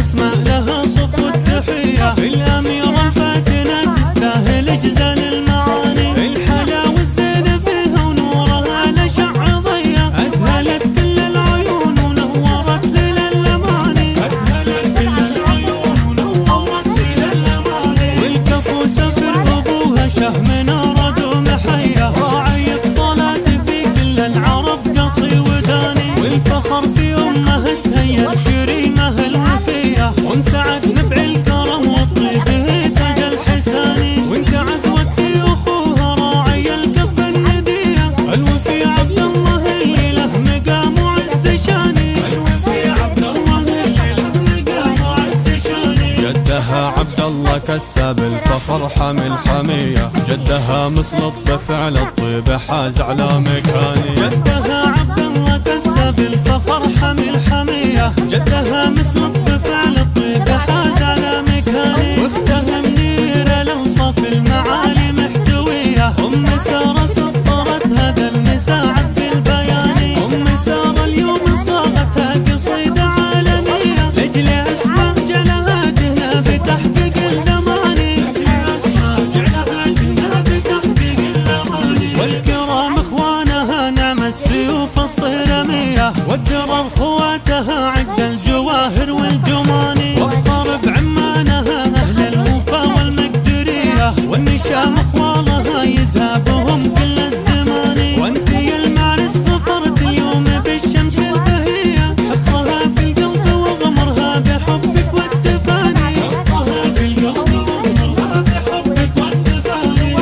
اسمع لها صف التحية، الاميرة الفاتنة تستاهل جزال المعاني، الحلاوة الزين فيها ونورها لشع ضية، اذهلت كل العيون ونورت ليل الاماني، اذهلت كل العيون ونورت ليل الاماني، والكفو سفر ابوها شه منارة دوم حية، راعي الطلات في كل العرب قصي وداني، والفخر في امه سهية الكريمة الوفية، ومسعد نبع الكرم والطيب تاج الحساني، وانت عزوت في اخوها راعي الكف الندية، الوفي عبدالله اللي له مقام وعز شاني، الوفي عبدالله اللي له مقام وعز شاني، جدها عبدالله كساب الفخر حامل حمية، جدها مسلط بفعل الطيب حاز على مكاني، جدها عبدالله كساب الفخر حامل حمية، جدها مسلط بفعل الطيب حاز على مكاني، واختها منيرة لوصف المعالي محتوية، ام سارة سطرت هذا المساعد بالبياني، ام سارة اليوم صارتها قصيدة عالمية، لجل اسمها جعلها جهنا بتحقيق الاماني، لجل اسمها جعلها جهنا بتحقيق الاماني، والكرام اخوانها نعم السيوف الصهرمية، والدرر خواتها عد الجواهر والجماني، وفخر بعمانها اهل الوفا والمقدرية، والنشام اخوالها يذهبهم كل الزمان، وانت يا المعرس ظفرت اليوم بالشمس البهية، حطها في القلب وغمرها بحبك والتفاني، حطها في القلب وغمرها بحبك والتفاني.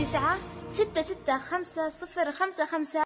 9 6 6 5 0 5 5